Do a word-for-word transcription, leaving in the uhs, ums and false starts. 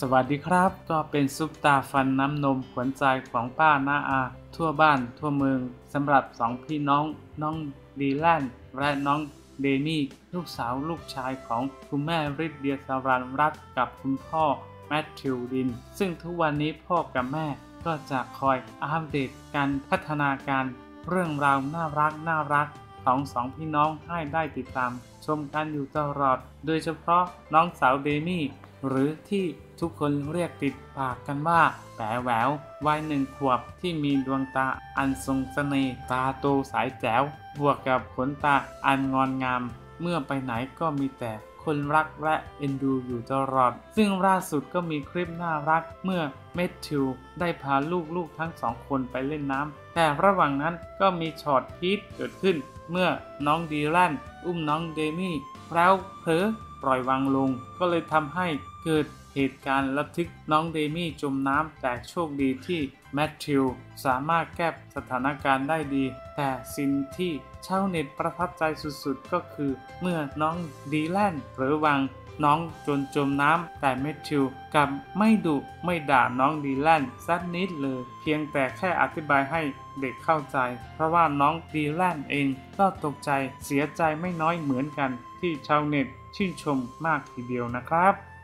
สวัสดีครับก็เป็นซุปตาฟันน้ำนมขวัญใจของป้าน้าอาทั่วบ้านทั่วเมืองสำหรับสองพี่น้องน้องดีแลนด์และน้องเดมี่ลูกสาวลูกชายของคุณแม่ฤทธิ์เดียสารันรัตน์กับคุณพ่อแมทธิวดินซึ่งทุกวันนี้พ่อกับแม่ก็จะคอยอัปเดตการพัฒนาการเรื่องราวน่ารักน่ารักของสองพี่น้องให้ได้ติดตามชมกันอยู่ตลอดโดยเฉพาะน้องสาวเดมี่หรือที่ทุกคนเรียกติดปากกันว่าแป๋วแหวววัยหนึ่งขวบที่มีดวงตาอันทรงเสน่ห์ตาโตสายแจ๋วบวกกับขนตาอันงอนงามเมื่อไปไหนก็มีแต่คนรักและเอ็นดูอยู่ตลอดซึ่งล่าสุดก็มีคลิปน่ารักเมื่อแมทธิวได้พาลูกๆทั้งสองคนไปเล่นน้ำแต่ระหว่างนั้นก็มีช็อตพีคเกิดขึ้นเมื่อน้องดีแลนด์อุ้มน้องเดมี่แล้วเผลอปล่อยวางลงก็เลยทำให้เกิดเหตุการณ์ระทึกน้องเดมี่จมน้ำแต่โชคดีที่แมทธิวสามารถแก้สถานการณ์ได้ดีแต่สิ่งที่ชาวเน็ตประทับใจสุดๆก็คือเมื่อน้องดีแลนด์เผลอวางน้องจนจมน้ำแต่แมทธิวกลับไม่ดุไม่ด่าน้องดีแลนด์สักนิดเลยเพียงแต่แค่อธิบายให้เด็กเข้าใจเพราะว่าน้องดีแลนด์เองก็ตกใจเสียใจไม่น้อยเหมือนกันที่ชาวเน็ตชื่นชมมากทีเดียวนะครับ